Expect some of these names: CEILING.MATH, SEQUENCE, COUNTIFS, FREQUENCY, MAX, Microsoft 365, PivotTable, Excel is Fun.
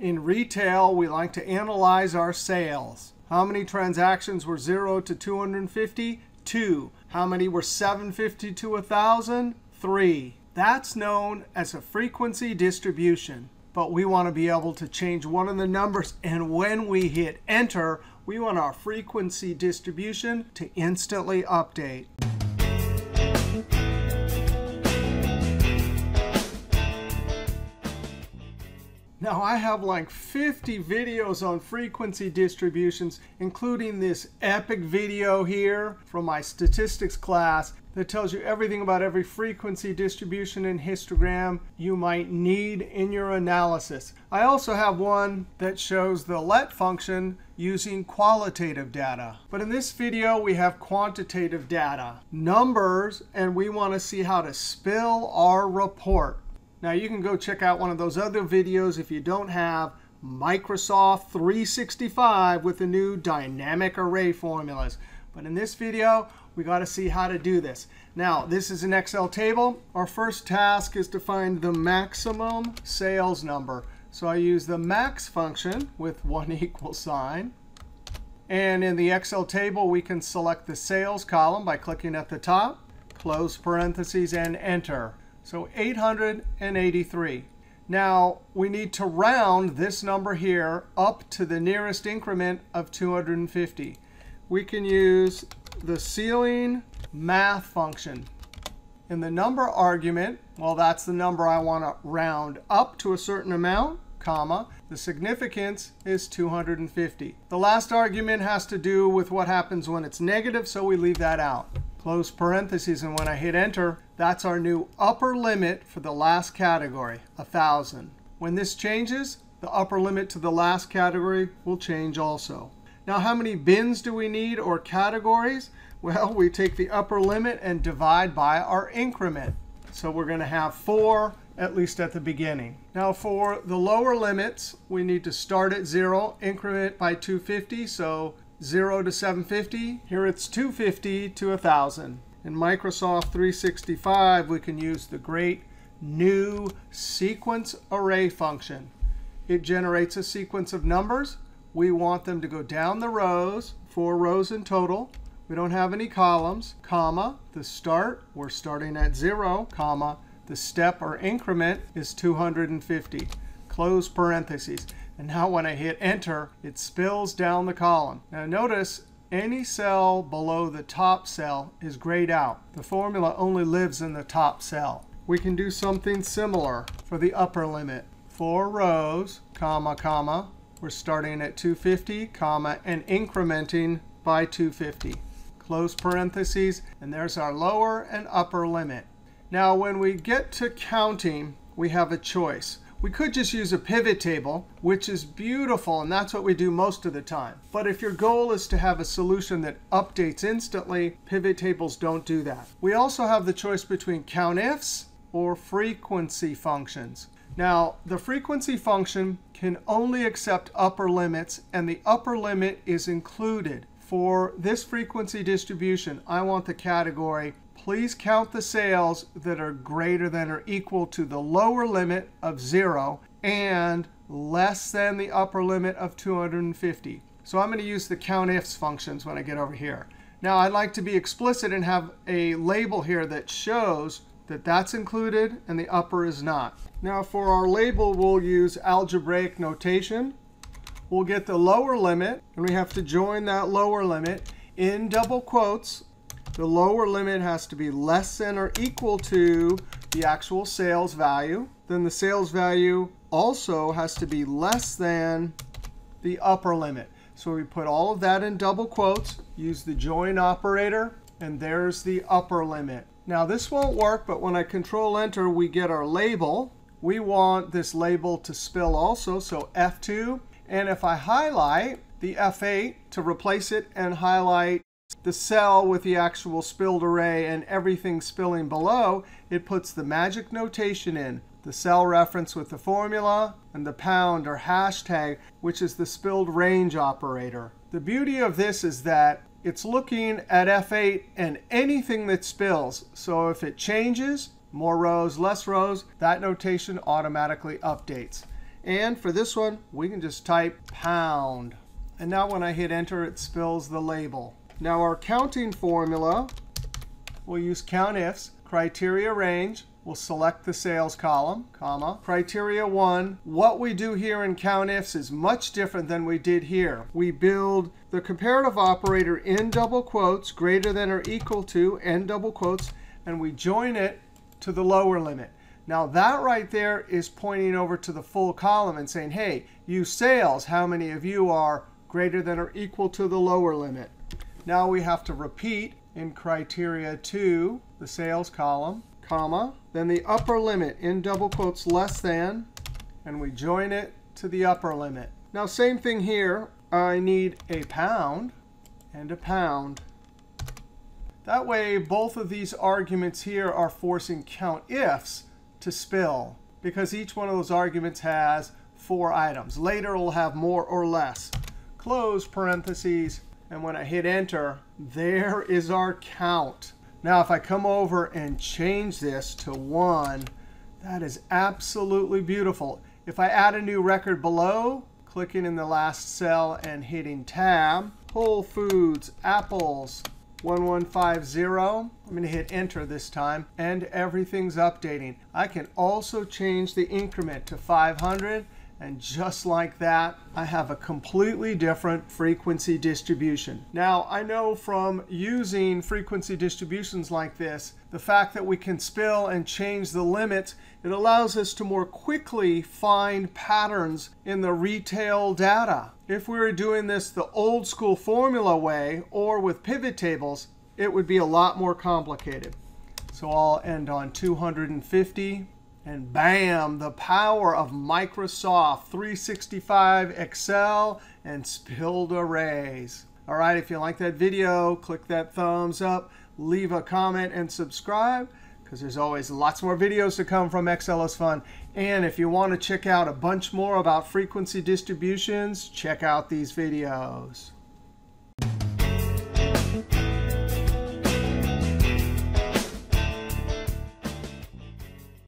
In retail, we like to analyze our sales. How many transactions were 0 to 250? 2. How many were 750 to 1,000? 3. That's known as a frequency distribution. But we want to be able to change one of the numbers. And when we hit Enter, we want our frequency distribution to instantly update. Now, I have like 50 videos on frequency distributions, including this epic video here from my statistics class that tells you everything about every frequency distribution and histogram you might need in your analysis. I also have one that shows the let function using qualitative data. But in this video, we have quantitative data, numbers, and we want to see how to spill our report. Now, you can go check out one of those other videos if you don't have Microsoft 365 with the new dynamic array formulas. But in this video, we got to see how to do this. Now, this is an Excel table. Our first task is to find the maximum sales number. So I use the MAX function with =. And in the Excel table, we can select the sales column by clicking at the top, close parentheses, and Enter. So 883. Now, we need to round this number here up to the nearest increment of 250. We can use the CEILING.MATH function. In the number argument, well, that's the number I want to round up to a certain amount, comma. The significance is 250. The last argument has to do with what happens when it's negative, so we leave that out. Close parentheses, and when I hit Enter, that's our new upper limit for the last category, 1,000. When this changes, the upper limit to the last category will change also. Now, how many bins do we need or categories? Well, we take the upper limit and divide by our increment. So we're going to have 4, at least at the beginning. Now, for the lower limits, we need to start at 0, increment by 250, so 0 to 750. Here it's 250 to 1,000. In Microsoft 365, we can use the great new sequence array function. It generates a sequence of numbers. We want them to go down the rows, 4 rows in total. We don't have any columns, comma. The start, we're starting at 0, comma. The step or increment is 250. Close parentheses. And now when I hit Enter, it spills down the column. Now notice any cell below the top cell is grayed out. The formula only lives in the top cell. We can do something similar for the upper limit. 4 rows, comma, comma. We're starting at 250, comma, and incrementing by 250. Close parentheses, and there's our lower and upper limit. Now when we get to counting, we have a choice. We could just use a pivot table, which is beautiful, and that's what we do most of the time. But if your goal is to have a solution that updates instantly, pivot tables don't do that. We also have the choice between COUNTIFS or frequency functions. Now, the frequency function can only accept upper limits, and the upper limit is included. For this frequency distribution, I want the category, please count the sales that are greater than or equal to the lower limit of 0 and less than the upper limit of 250. So I'm going to use the COUNTIFS functions when I get over here. Now, I'd like to be explicit and have a label here that shows that that's included and the upper is not. Now, for our label, we'll use algebraic notation. We'll get the lower limit, and we have to join that lower limit in double quotes. The lower limit has to be less than or equal to the actual sales value. Then the sales value also has to be less than the upper limit. So we put all of that in double quotes, use the join operator, and there's the upper limit. Now this won't work, but when I Control Enter, we get our label. We want this label to spill also, so F2. And if I highlight the F8 to replace it and highlight the cell with the actual spilled array and everything spilling below, it puts the magic notation in, the cell reference with the formula, and the pound or hashtag, which is the spilled range operator. The beauty of this is that it's looking at F8 and anything that spills. So if it changes, more rows, less rows, that notation automatically updates. And for this one, we can just type pound. And now when I hit Enter, it spells the label. Now our counting formula, we'll use COUNTIFS. Criteria range, we'll select the sales column, comma. Criteria 1, what we do here in COUNTIFS is much different than we did here. We build the comparative operator in double quotes, greater than or equal to, end double quotes, and we join it to the lower limit. Now that right there is pointing over to the full column and saying, hey, you sales, how many of you are greater than or equal to the lower limit? Now we have to repeat in criteria 2, the sales column, comma, then the upper limit in double quotes less than, and we join it to the upper limit. Now same thing here. I need a pound and a pound. That way, both of these arguments here are forcing COUNTIFS to spill, because each one of those arguments has 4 items. Later, it will have more or less. Close parentheses. And when I hit Enter, there is our count. Now, if I come over and change this to 1, that is absolutely beautiful. If I add a new record below, clicking in the last cell and hitting Tab, Whole Foods, apples, 1150. I'm going to hit Enter this time, and everything's updating. I can also change the increment to 500. And just like that, I have a completely different frequency distribution. Now, I know from using frequency distributions like this, the fact that we can spill and change the limits, it allows us to more quickly find patterns in the retail data. If we were doing this the old school formula way or with pivot tables, it would be a lot more complicated. So I'll end on 250. And bam, the power of Microsoft 365, Excel, and spilled arrays. All right, if you like that video, click that thumbs up, leave a comment, and subscribe, because there's always lots more videos to come from Excel is Fun. And if you want to check out a bunch more about frequency distributions, check out these videos.